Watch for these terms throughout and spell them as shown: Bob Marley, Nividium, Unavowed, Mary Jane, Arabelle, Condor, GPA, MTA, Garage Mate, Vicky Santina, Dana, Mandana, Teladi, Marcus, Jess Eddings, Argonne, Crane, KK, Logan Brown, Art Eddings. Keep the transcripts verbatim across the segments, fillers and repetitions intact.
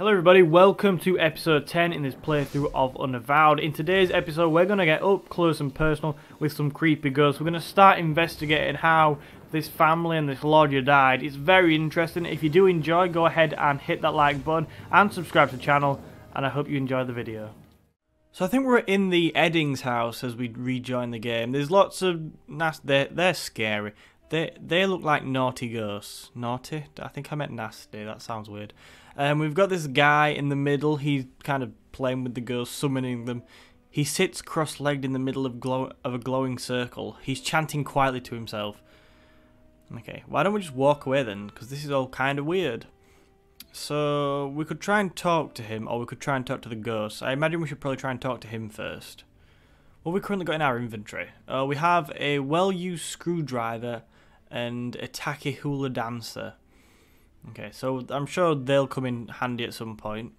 Hello everybody, welcome to episode ten in this playthrough of Unavowed. In today's episode we're going to get up close and personal with some creepy ghosts. We're going to start investigating how this family and this lodger died. It's very interesting. If you do enjoy, go ahead and hit that like button and subscribe to the channel, and I hope you enjoy the video. So I think we're in the Eddings house as we rejoin the game. There's lots of nasty... They're, they're scary. They, they look like naughty ghosts. Naughty? I think I meant nasty. That sounds weird. Um, we've got this guy in the middle. He's kind of playing with the ghosts, summoning them. He sits cross-legged in the middle of, glow of a glowing circle. He's chanting quietly to himself. Okay, why don't we just walk away then? Because this is all kind of weird. So, we could try and talk to him, or we could try and talk to the ghosts. I imagine we should probably try and talk to him first. What have we currently got in our inventory? Uh, we have a well-used screwdriver and a tacky hula dancer. Okay, so I'm sure they'll come in handy at some point.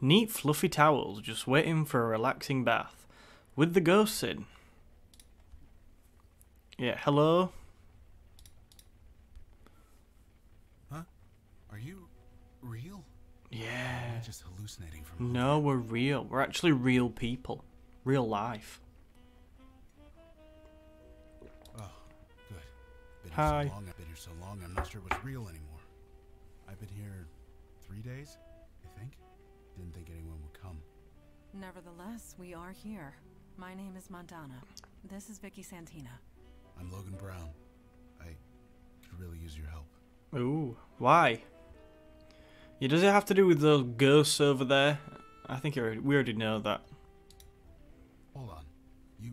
Neat fluffy towels, just waiting for a relaxing bath. With the ghosts in. Yeah, hello? Huh? Are you real? Yeah. Or are you just hallucinating from no, we're real. We're actually real people. Real life. Hi. So long, I've been here so long, I'm not sure what's real anymore. I've been here three days, I think. Didn't think anyone would come. Nevertheless, we are here. My name is Mandana. This is Vicky Santina. I'm Logan Brown. I could really use your help. Ooh, why? Yeah, does it have to do with those ghosts over there? I think you already, we already know that. Hold on. You,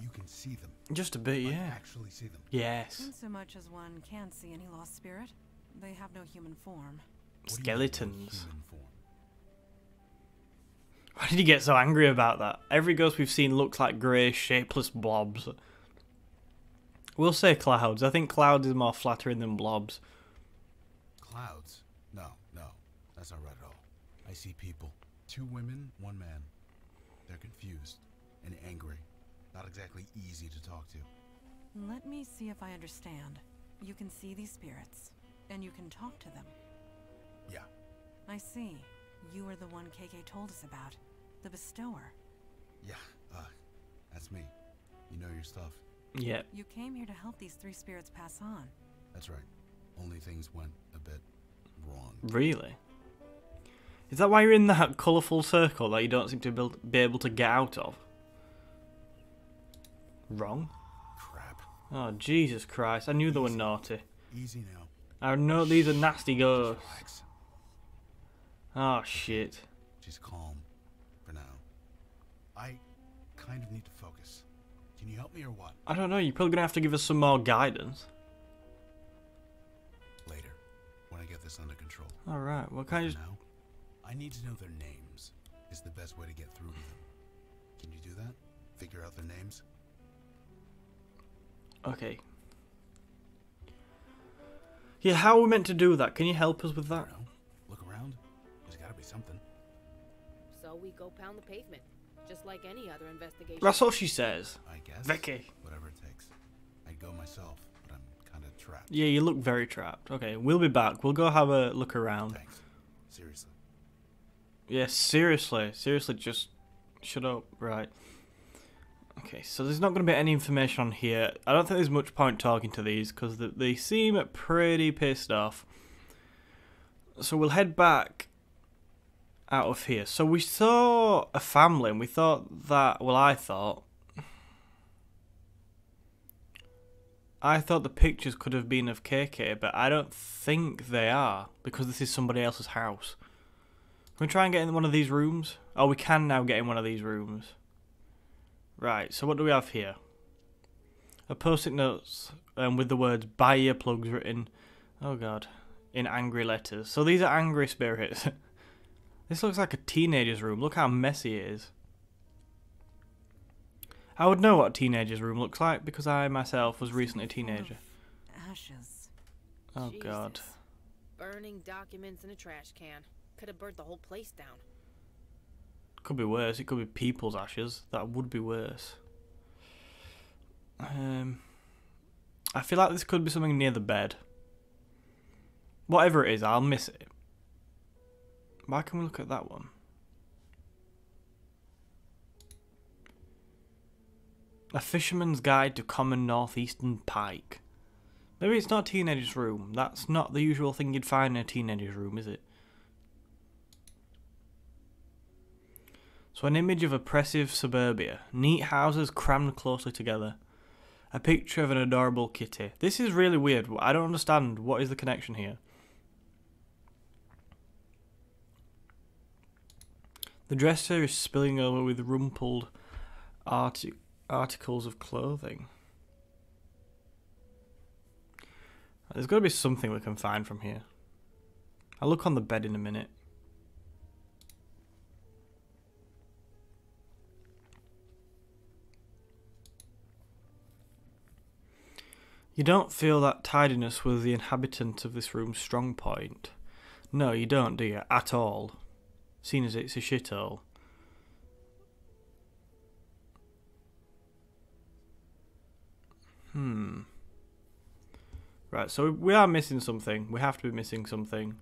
you can see them. Just a bit, yeah. I actually see them. Yes. Not so much as one can see any lost spirit. They have no human form. Skeletons. Why did you get so angry about that? Every ghost we've seen looks like grey, shapeless blobs. We'll say clouds. I think clouds is more flattering than blobs. Clouds? No, no. That's not right at all. I see people. Two women, one man. They're confused and angry. Not exactly easy to talk to. Let me see if I understand. You can see these spirits, and you can talk to them. Yeah. I see. You were the one K K told us about. The bestower. Yeah, uh, that's me. You know your stuff. Yeah. You came here to help these three spirits pass on. That's right. Only things went a bit wrong. Really? Is that why you're in that colourful circle that you don't seem to be able to get out of? Wrong? Crap. Oh, Jesus Christ. I knew Easy. They were naughty. Easy now. I know these are nasty ghosts. Oh, shit. Just calm for now. I kind of need to focus. Can you help me or what? I don't know. You're probably going to have to give us some more guidance. Later, when I get this under control. Alright, what kind of... Now, I need to know their names is the best way to get through to them. Can you do that? Figure out their names? Okay. Yeah, how are we meant to do that? Can you help us with that? No. Look around. There's gotta be something. So we go pound the pavement, just like any other investigation. That's all she says. I guess. Vicky. Whatever it takes. I'd go myself, but I'm kind of trapped. Yeah, you look very trapped. Okay, we'll be back. We'll go have a look around. Thanks. Seriously. Yeah, seriously. Seriously, just shut up. Right. Okay, so there's not going to be any information on here. I don't think there's much point talking to these because they seem pretty pissed off. So we'll head back out of here. So we saw a family and we thought that... Well, I thought... I thought the pictures could have been of K K, but I don't think they are because this is somebody else's house. Can we try and get in one of these rooms? Oh, we can now get in one of these rooms. Right, so what do we have here? A post-it notes um, with the words buy earplugs written, oh god, in angry letters. So these are angry spirits. This looks like a teenager's room. Look how messy it is. I would know what a teenager's room looks like because I myself was recently a teenager. Ashes. Oh Jesus. God. Burning documents in a trash can. Could have burnt the whole place down. Could be worse. It could be people's ashes. That would be worse. Um, I feel like this could be something near the bed. Whatever it is, I'll miss it. Why can we look at that one? A Fisherman's Guide to Common Northeastern Pike. Maybe it's not a teenager's room. That's not the usual thing you'd find in a teenager's room, is it? So an image of oppressive suburbia. Neat houses crammed closely together. A picture of an adorable kitty. This is really weird. I don't understand. What is the connection here? The dresser is spilling over with rumpled art articles of clothing. There's got to be something we can find from here. I'll look on the bed in a minute. You don't feel that tidiness was the inhabitant of this room's strong point. No, you don't, do you? At all. Seeing as it's a shithole. Hmm. Right, so we are missing something. We have to be missing something.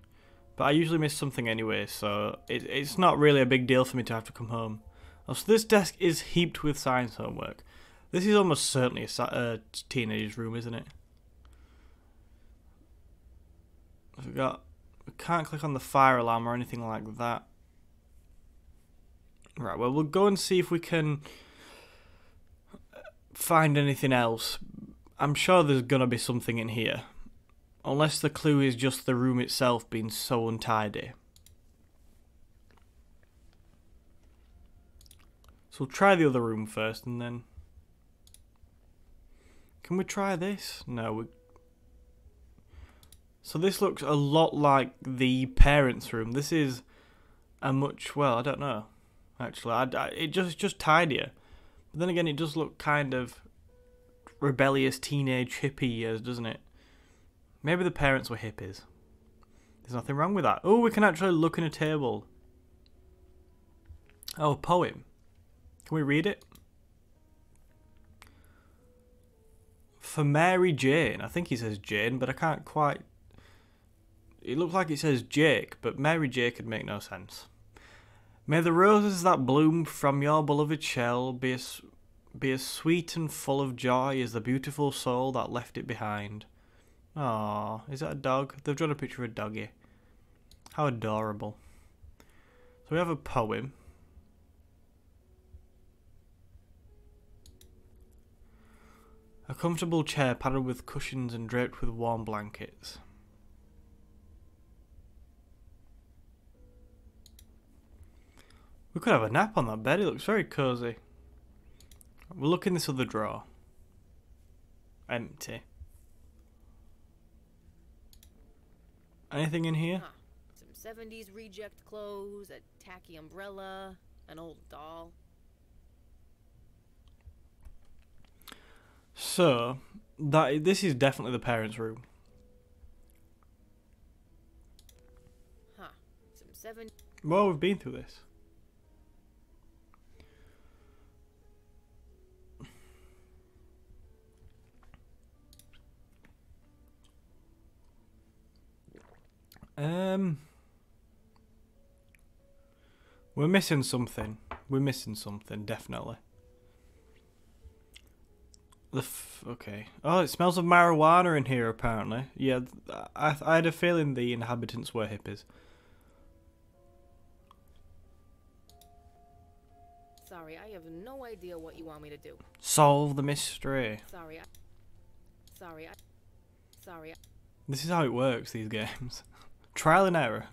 But I usually miss something anyway, so it, it's not really a big deal for me to have to come home. Oh, so this desk is heaped with science homework. This is almost certainly a uh, teenager's room, isn't it? I forgot. We can't click on the fire alarm or anything like that. Right, well, we'll go and see if we can find anything else. I'm sure there's gonna be something in here. Unless the clue is just the room itself being so untidy. So we'll try the other room first and then... Can we try this? No. We... So this looks a lot like the parents' room. This is a much, well, I don't know. Actually, I, I, it just just tidier. But then again, it does look kind of rebellious teenage hippie years, doesn't it? Maybe the parents were hippies. There's nothing wrong with that. Oh, we can actually look in a table. Oh, a poem. Can we read it? For Mary Jane. I think he says Jane, but I can't quite... It looks like it says Jake, but Mary Jane could make no sense. May the roses that bloom from your beloved shell be as, be as sweet and full of joy as the beautiful soul that left it behind. Aww, is that a dog? They've drawn a picture of a doggy. How adorable. So we have a poem. A comfortable chair padded with cushions and draped with warm blankets. We could have a nap on that bed, it looks very cosy. We'll look in this other drawer. Empty. Anything in here? Huh. Some seventies reject clothes, a tacky umbrella, an old doll. So, that this is definitely the parents' room. Huh. Some seven. Well, we've been through this. Um, we're missing something. We're missing something, definitely. The f okay. Oh, it smells of marijuana in here, apparently. Yeah, I, I had a feeling the inhabitants were hippies. Sorry, I have no idea what you want me to do. Solve the mystery. Sorry, I... Sorry, I... Sorry, I... This is how it works, these games. Trial and error.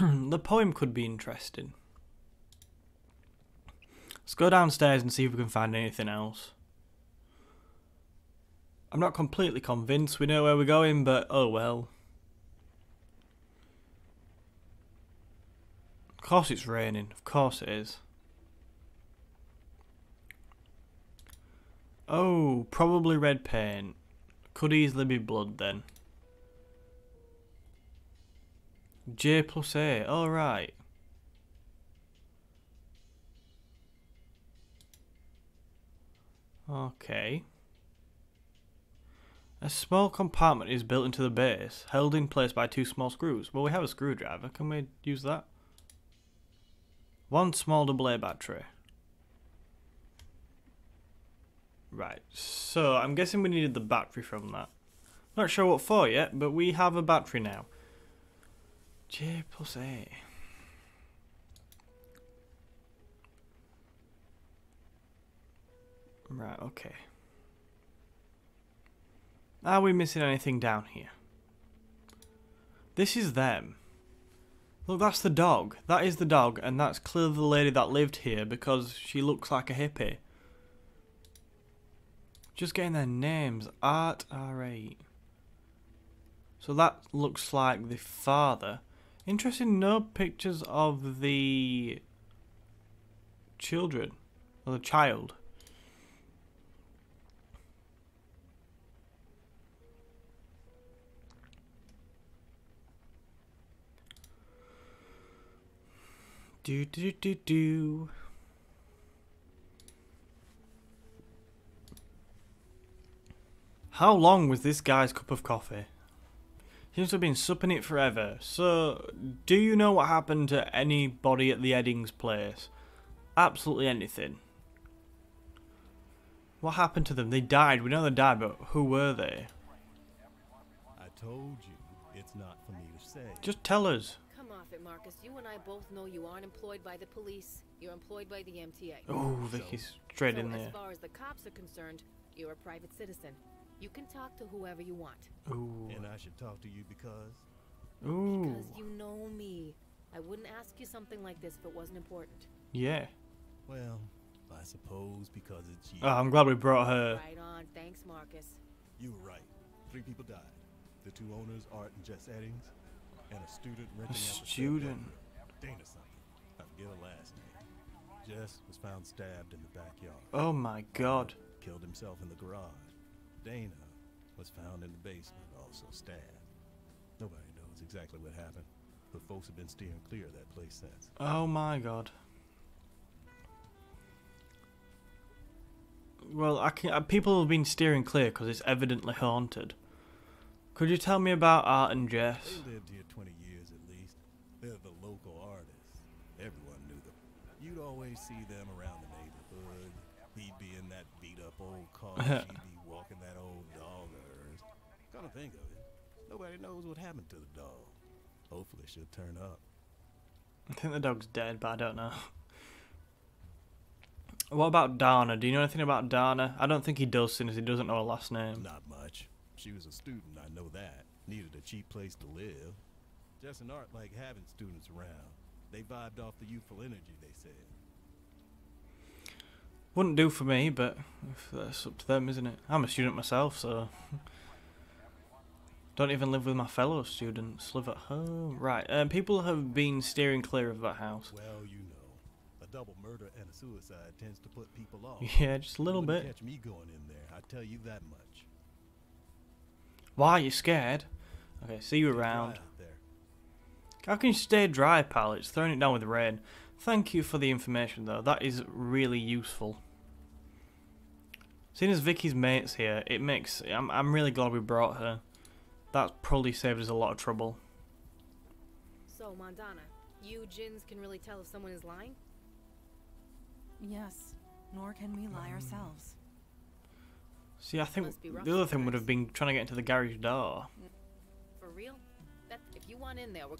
The poem could be interesting. Let's go downstairs and see if we can find anything else. I'm not completely convinced we know where we're going, but oh well. Of course it's raining. Of course it is. Oh, probably red paint. Could easily be blood then. J plus A, alright. Okay. A small compartment is built into the base, held in place by two small screws. Well, we have a screwdriver. Can we use that? One small double A battery. Right, so I'm guessing we needed the battery from that. Not sure what for yet, but we have a battery now. J plus A. Right, okay. Are we missing anything down here? This is them. Look, that's the dog. That is the dog, and that's clearly the lady that lived here because she looks like a hippie. Just getting their names. Art, R eight. So that looks like the father. Interesting, no pictures of the children, or the child. Do do do do. How long was this guy's cup of coffee? Seems to have been supping it forever. So, do you know what happened to anybody at the Eddings place? Absolutely anything. What happened to them? They died. We know they died, but who were they? I told you, it's not for me to say. Just tell us. Marcus, you and I both know you aren't employed by the police. You're employed by the M T A. Oh, Vicky's straight so in as there. As far as the cops are concerned, you're a private citizen. You can talk to whoever you want. Ooh. And I should talk to you because... Ooh. Because you know me. I wouldn't ask you something like this if it wasn't important. Yeah. Well, I suppose because it's you. Oh, I'm glad we brought her. Right on. Thanks, Marcus. You were right. Three people died. The two owners, Art and Jess Eddings. And a student renting out the student. Dana something. I forget her last name. Jess was found stabbed in the backyard. Oh my God. Killed himself in the garage. Dana was found in the basement, also stabbed. Nobody knows exactly what happened, but folks have been steering clear of that place since. Oh my God. Well, I can. Uh, people have been steering clear because it's evidently haunted. Could you tell me about Art and Jess? They lived here twenty years at least. They're the local artists. Everyone knew them. You'd always see them around the neighborhood. He'd be in that beat-up old car. She'd be walking that old dog of hers. Gotta think of it. Nobody knows what happened to the dog. Hopefully she'll turn up. I think the dog's dead, but I don't know. What about Dana? Do you know anything about Dana? I don't think he does, since he doesn't know her last name. Not much. She was a student, I know that. Needed a cheap place to live. Jess and Art like having students around. They vibed off the youthful energy, they said. Wouldn't do for me, but if that's up to them, isn't it? I'm a student myself, so... Don't even live with my fellow students. Live at home. Right, um, people have been steering clear of that house. Well, you know. A double murder and a suicide tends to put people off. Yeah, just a little you bit. Catch me going in there, I tell you that much. Why are you scared? Okay, see you around. How can you stay dry, pal? It's throwing it down with rain. Thank you for the information, though. That is really useful. Seeing as Vicky's mate's here, it makes... I'm, I'm really glad we brought her. That's probably saved us a lot of trouble. So, Mandana, you gins can really tell if someone is lying? Yes, nor can we lie um. ourselves. See, I think the other thing would have been trying to get into the garage door. For real? That, if you want in there, we're...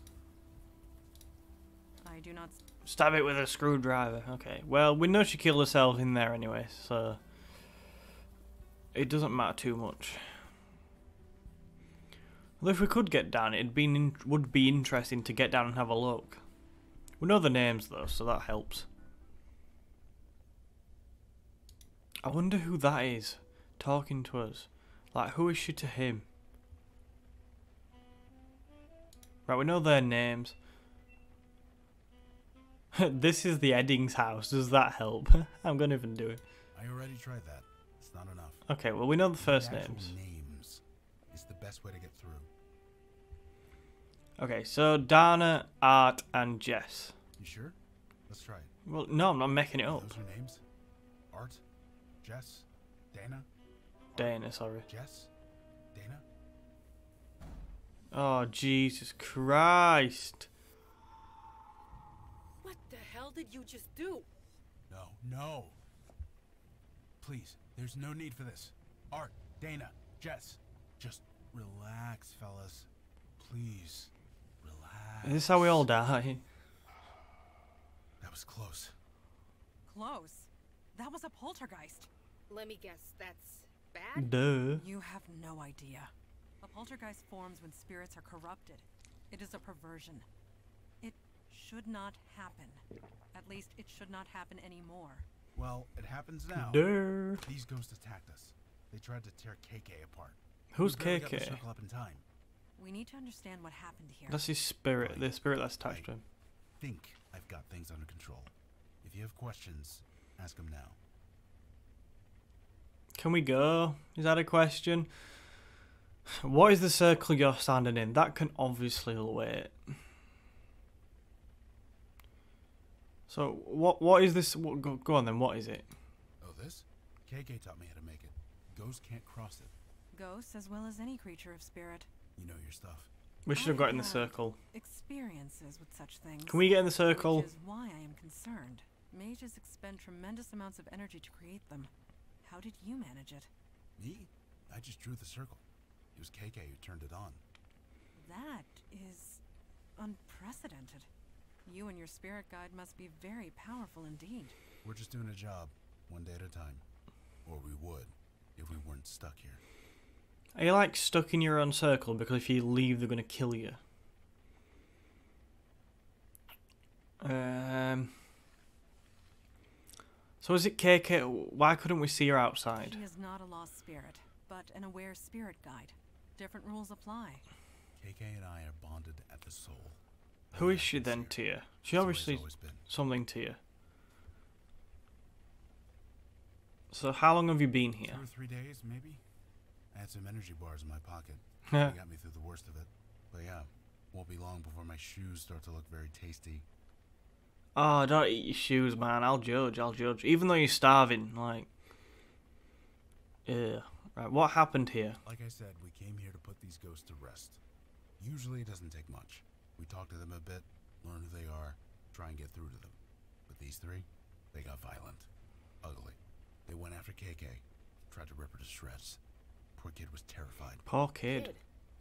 I do not... Stab it with a screwdriver. Okay. Well, we know she killed herself in there anyway, so... It doesn't matter too much. Although if we could get down, it would be interesting to get down and have a look. We know the names, though, so that helps. I wonder who that is. Talking to us. Like, who is she to him? Right, we know their names. This is the Eddings house. Does that help? I'm gonna even do it. I already tried that. It's not enough. Okay, well, we know the first the names. Names is the best way to get through. Okay, so Dana, Art, and Jess. You sure? Let's try it. Well, no, I'm not making it up. Are those your names? Art, Jess, Dana. Dana, sorry. Jess? Dana? Oh, Jesus Christ. What the hell did you just do? No, no. Please, there's no need for this. Art, Dana, Jess, just relax, fellas. Please, relax. Is this how we all die? That was close. Close? That was a poltergeist. Let me guess, that's bad? Duh. You have no idea. A poltergeist forms when spirits are corrupted. It is a perversion. It should not happen. At least it should not happen anymore. Well, it happens now. Duh. These ghosts attacked us. They tried to tear K K apart. Who's K K? Got the circle up in time. We need to understand what happened here. That's his spirit. The spirit that's attached to him. I think I've got things under control. If you have questions, ask him now. Can we go? Is that a question? What is the circle you're standing in? That can obviously wait. So what? What is this? What, go, go on then. What is it? Oh, this? K K taught me how to make it. Ghosts can't cross it. Ghosts, as well as any creature of spirit. You know your stuff. We should have got in the circle. Experiences with such things. Can we get in the circle? Which is why I am concerned. Mages expend tremendous amounts of energy to create them. How did you manage it? Me? I just drew the circle. It was K K who turned it on. That is unprecedented. You and your spirit guide must be very powerful indeed. We're just doing a job, one day at a time. Or we would, if we weren't stuck here. Are you like stuck in your own circle? Because if you leave, they're gonna kill you. Um. So is it K K? Why couldn't we see her outside? She is not a lost spirit, but an aware spirit guide. Different rules apply. K K and I are bonded at the soul. Who is she then to you? She obviously something to you. So how long have you been here? Two or three days, maybe. I had some energy bars in my pocket. Yeah. They got me through the worst of it. But yeah, won't be long before my shoes start to look very tasty. Oh, don't eat your shoes, man. I'll judge. I'll judge. Even though you're starving, like... Yeah. Right, what happened here? Like I said, we came here to put these ghosts to rest. Usually it doesn't take much. We talk to them a bit, learn who they are, try and get through to them. But these three, they got violent. Ugly. They went after K K. Tried to rip her to shreds. Poor kid was terrified. Poor kid. kid.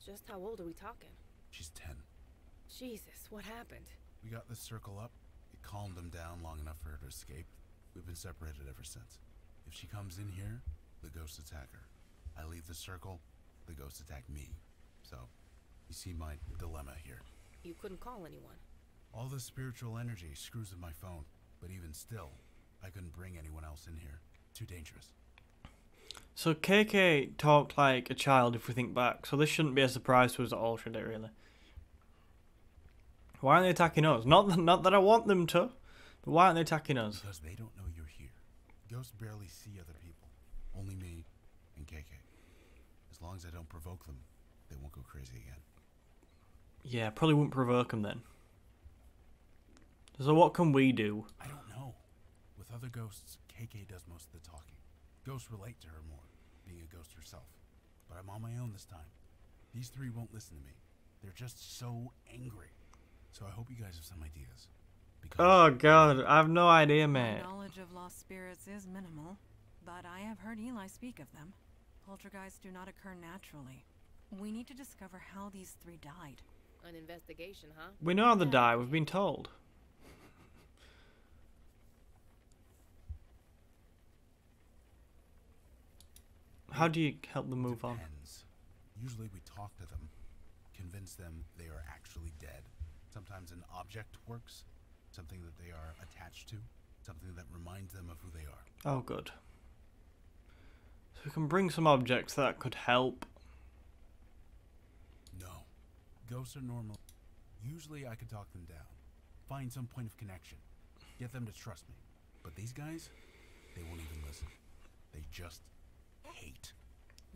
Just how old are we talking? She's ten. Jesus, what happened? We got this circle up. It calmed them down long enough for her to escape. We've been separated ever since. If she comes in here, the ghosts attack her. I leave the circle, the ghosts attack me. So, you see my dilemma here. You couldn't call anyone. All the spiritual energy screws with my phone. But even still, I couldn't bring anyone else in here. Too dangerous. So K K talked like a child if we think back, so this shouldn't be a surprise to us at all, should it really? Why aren't they attacking us? Not that, not that I want them to, but why aren't they attacking us? Because they don't know you're here. Ghosts barely see other people. Only me and K K. As long as I don't provoke them, they won't go crazy again. Yeah, probably wouldn't provoke them then. So what can we do? I don't know. With other ghosts, K K does most of the talking. Ghosts relate to her more, being a ghost herself. But I'm on my own this time. These three won't listen to me. They're just so angry. So I hope you guys have some ideas. Because oh God, I have no idea, man. My knowledge of lost spirits is minimal, but I have heard Eli speak of them. Poltergeists do not occur naturally. We need to discover how these three died. An investigation, huh? We know how they die. We've been told. How do you help them move on? Usually we talk to them, convince them they are actually dead. Sometimes an object works, something that they are attached to, something that reminds them of who they are. Oh, good. So we can bring some objects that could help. No. Ghosts are normal. Usually I can talk them down, find some point of connection, get them to trust me. But these guys, they won't even listen. They just... hate.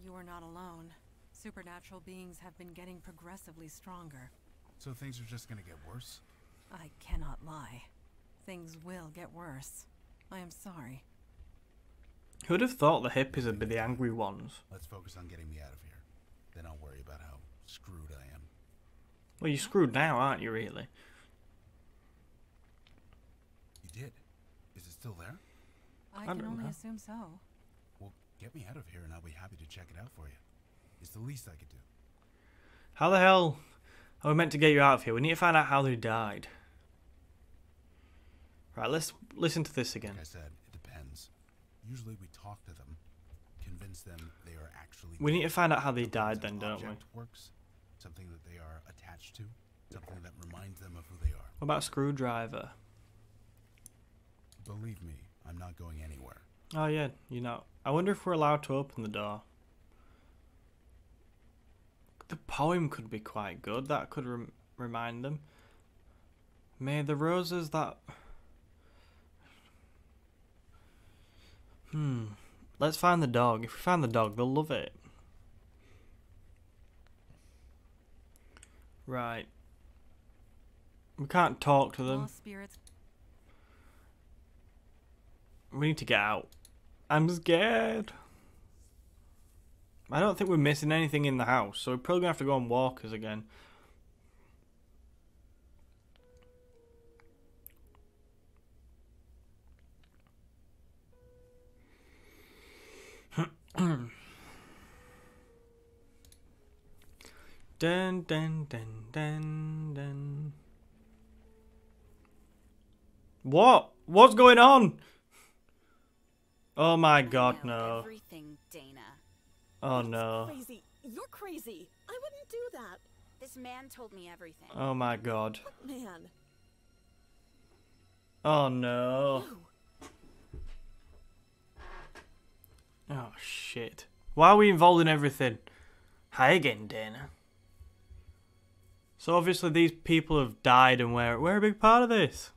You are not alone. Supernatural beings have been getting progressively stronger. So things are just gonna get worse? I cannot lie. Things will get worse. I am sorry. Who'd have thought the hippies would be the angry ones? Let's focus on getting me out of here. Then I'll worry about how screwed I am. Well, you're screwed now, aren't you, really? You did. Is it still there? I, I can only know. assume so. Well, get me out of here and I'll be happy to check it out for you. It's the least I could do. How the hell are we meant to get you out of here? We need to find out how they died. Right, let's listen to this again. Like I said, it depends. Usually we talk to them, convince them they are actually... We need to find out how they died then, don't we? Works, something that they are attached to, something that reminds them of who they are. What about a screwdriver? Believe me, I'm not going anywhere. Oh yeah, you know. I wonder if we're allowed to open the door. The poem could be quite good. That could rem remind them. May the roses that... Hmm. Let's find the dog. If we find the dog, they'll love it. Right. We can't talk to them. We need to get out. I'm scared. I don't think we're missing anything in the house, so we're probably gonna have to go on walkers again. Dun dun dun dun dun. What? What's going on? Oh my God, no! Everything, Dana. Oh no! Crazy. You're crazy. I wouldn't do that. This man told me everything. Oh my God. What man? Oh no. no. Oh shit. Why are we involved in everything? Hi again, Dana. So obviously these people have died and we're, we're a big part of this.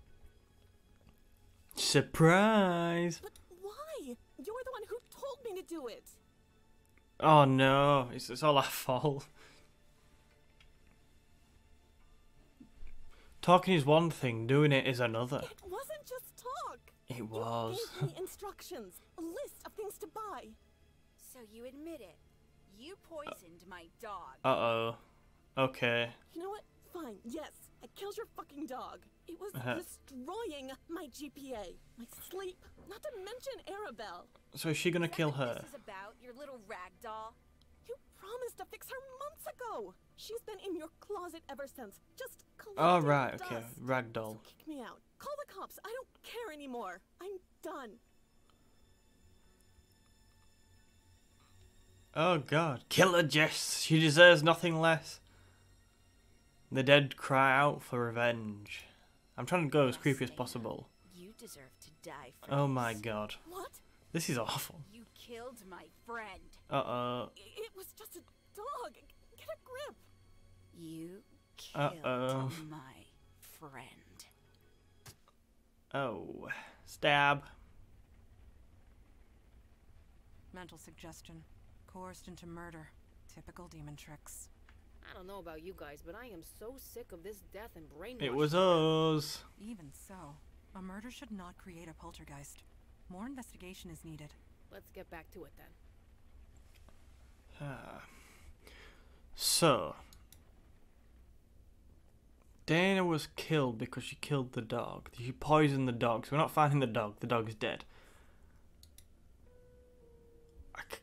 Surprise! But why? You're the one who told me to do it. Oh no, it's, it's all our fault. Talking is one thing, doing it is another. It wasn't just talk. It was. You gave me instructions, a list of things to buy. So you admit it. You poisoned uh, my dog. Uh-oh. Okay. You know what? Fine. Yes. I killed your fucking dog. It was uh-huh. destroying my G P A, my sleep, not to mention Arabelle. So is she going to kill her? This is about your little rag doll. You promised to fix her months ago. She's been in your closet ever since. Just collecting Oh, right. Dust. Okay. Rag doll. So kick me out. Call the cops. I don't care anymore. I'm done. Oh God. Kill her, Jess. She deserves nothing less. The dead cry out for revenge. I'm trying to go as creepy as possible. You deserve to die for oh my God. What? This is awful. You killed my friend. Uh-oh. It was just a dog. Get a grip. You killed Uh-oh. my friend. Oh. Stab. Mental suggestion. Coerced into murder. Typical demon tricks. I don't know about you guys, but I am so sick of this death and brainwashing. It was us. Even so, a murder should not create a poltergeist. More investigation is needed. Let's get back to it then. Uh, so, Dana was killed because she killed the dog. She poisoned the dog, so we're not finding the dog. The dog is dead. I c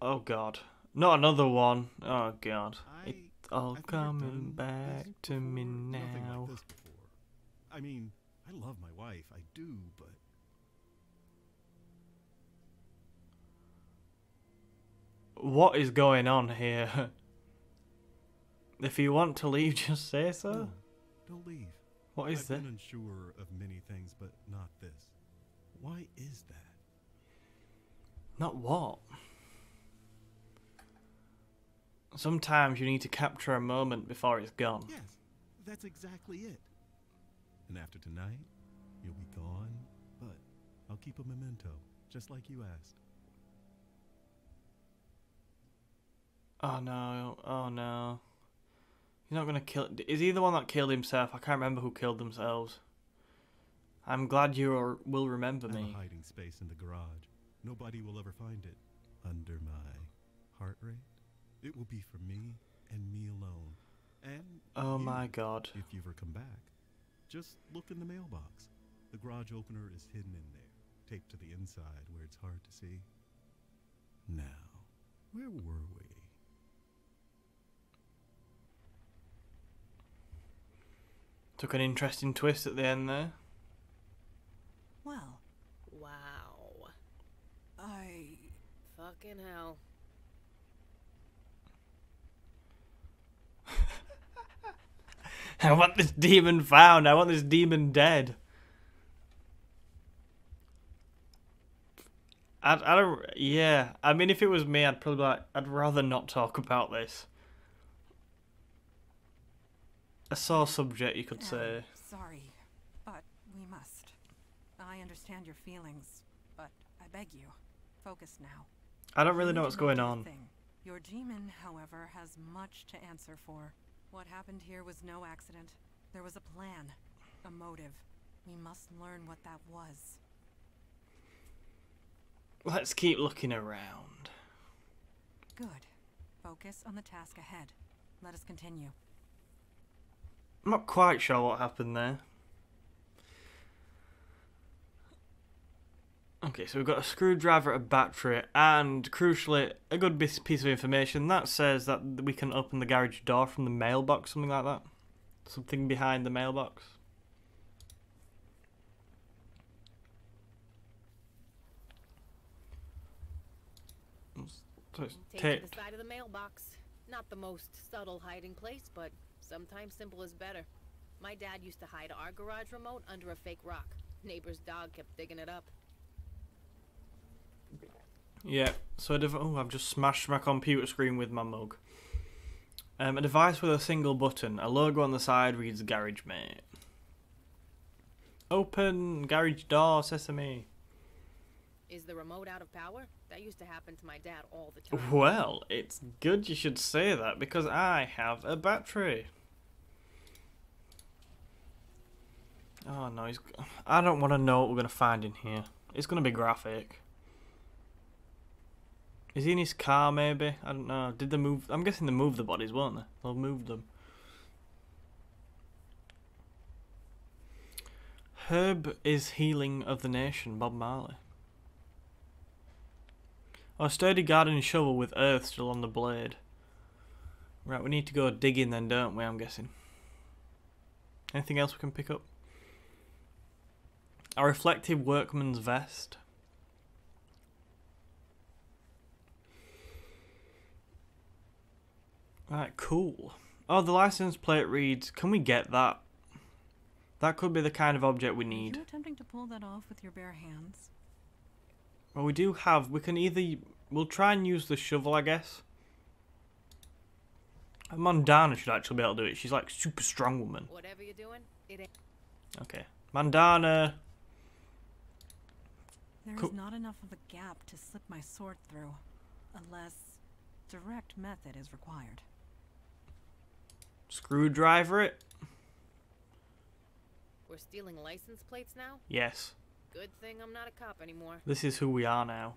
oh, God. Not another one. Oh God. It's all coming back to me now. Like I mean, I love my wife. I do, but... What is going on here? If you want to leave, just say so. No, don't leave. What is this? I've been unsure of many things, but not this. Why is that? Not what? Sometimes you need to capture a moment before it's gone. Yes, that's exactly it. And after tonight, you'll be gone, but I'll keep a memento, just like you asked. Oh no, oh no. He's not going to kill... Is he the one that killed himself? I can't remember who killed themselves. I'm glad you are, will remember me. I have a hiding space in the garage. Nobody will ever find it. Under my heart rate. It will be for me and me alone. And oh you, my God! If you ever come back, just look in the mailbox. The garage opener is hidden in there, taped to the inside where it's hard to see. Now, where were we? Took an interesting twist at the end there. Well, wow. I fucking hell. I want this demon found. I want this demon dead. I I don't. Yeah. I mean, if it was me, I'd probably like. I'd rather not talk about this. A sore subject, you could say. Sorry, but we must. I understand your feelings, but I beg you, focus now. I don't really know what's going on. Your G-man, however, has much to answer for. What happened here was no accident. There was a plan, a motive. We must learn what that was. Let's keep looking around. Good. Focus on the task ahead. Let us continue. I'm not quite sure what happened there. Okay, so we've got a screwdriver, a battery, and crucially, a good piece of information that says that we can open the garage door from the mailbox, something like that. Something behind the mailbox. So it's taped to the side of the mailbox. Not the most subtle hiding place, but sometimes simple is better. My dad used to hide our garage remote under a fake rock. Neighbor's dog kept digging it up. Yeah, so a dev oh, I've just smashed my computer screen with my mug. Um, a device with a single button. A logo on the side reads Garage Mate. Open garage door, sesame. Is the remote out of power? That used to happen to my dad all the time. Well, it's good you should say that because I have a battery. Oh no, he's... I don't want to know what we're going to find in here. It's going to be graphic. Is he in his car, maybe? I don't know. Did they move? I'm guessing they moved the bodies, won't they? They'll move them. Herb is healing of the nation, Bob Marley. Oh, sturdy garden shovel with earth still on the blade. Right, we need to go digging then, don't we? I'm guessing. Anything else we can pick up? A reflective workman's vest. Alright, cool. Oh, the license plate reads, can we get that? That could be the kind of object we need. Are you attempting to pull that off with your bare hands? Well, we do have, we can either, we'll try and use the shovel, I guess. Mandana should actually be able to do it. She's like super strong woman. Whatever you're doing, it ain't. Okay. Mandana. There is not enough of a gap to slip my sword through, unless direct method is required. Screwdriver it. We're stealing license plates now? Yes. Good thing I'm not a cop anymore. This is who we are now.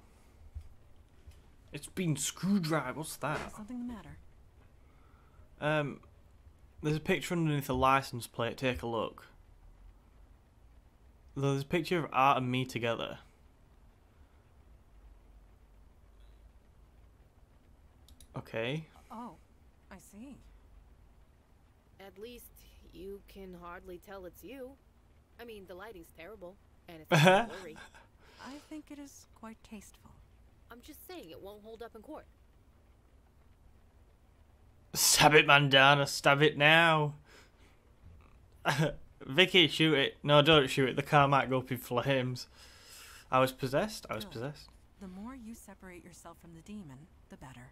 It's been screwdriver. What's that? There's something the matter. Um, there's a picture underneath a license plate. Take a look. There's a picture of Art and me together. Okay. Oh, I see. At least you can hardly tell it's you. I mean, the lighting's terrible, and it's blurry. I think it is quite tasteful. I'm just saying it won't hold up in court. Stab it, Mandana. Stab it now. Vicky, shoot it. No, don't shoot it. The car might go up in flames. I was possessed. I was Good. possessed. The more you separate yourself from the demon, the better.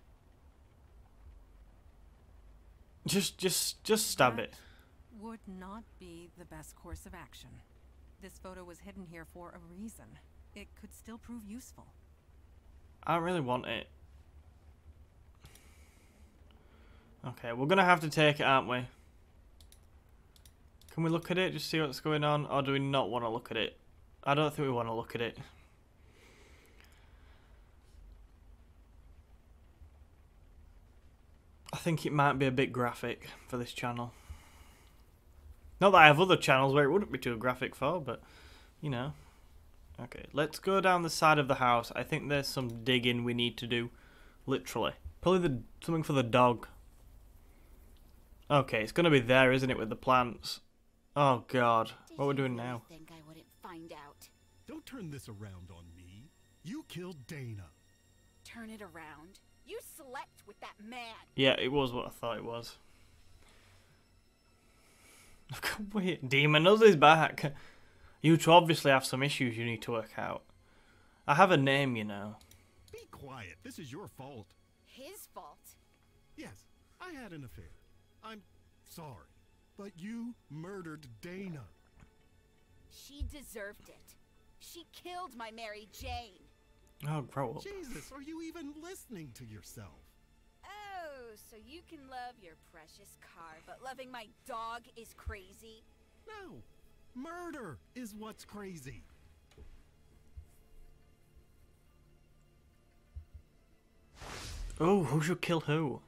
Just, just, just stab it. Would not be the best course of action. This photo was hidden here for a reason. It could still prove useful. I really want it. Okay, we're gonna have to take it, aren't we? Can we look at it, just see what's going on? Or do we not want to look at it? I don't think we want to look at it. I think it might be a bit graphic for this channel. Not that I have other channels where it wouldn't be too graphic for, but, you know. Okay, let's go down the side of the house. I think there's some digging we need to do, literally. Probably the, something for the dog. Okay, it's going to be there, isn't it, with the plants? Oh, God. What are we doing now? I think I wouldn't find out. Don't turn this around on me. You killed Dana. Turn it around? You slept with that man. Yeah, it was what I thought it was. Wait, Demon Us is back. You two obviously have some issues you need to work out. I have a name, you know. Be quiet. This is your fault. His fault? Yes, I had an affair. I'm sorry, but you murdered Dana. She deserved it. She killed my Mary Jane. Oh, grow up. Jesus, are you even listening to yourself? Oh, so you can love your precious car, but loving my dog is crazy? No, murder is what's crazy. Oh, who should kill who?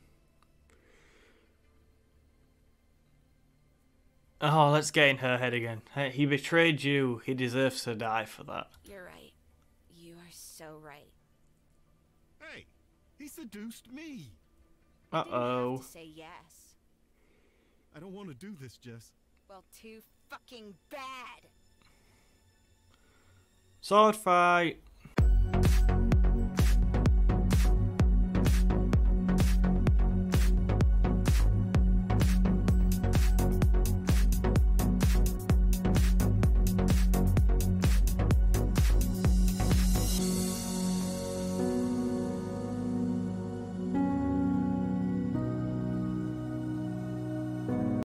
Oh, let's get in her head again. Hey, he betrayed you. He deserves to die for that. You're right. You are so right. Hey, he seduced me. Uh-oh. I have to say yes. I don't want to do this, Jess. Well, too fucking bad. Sword fight.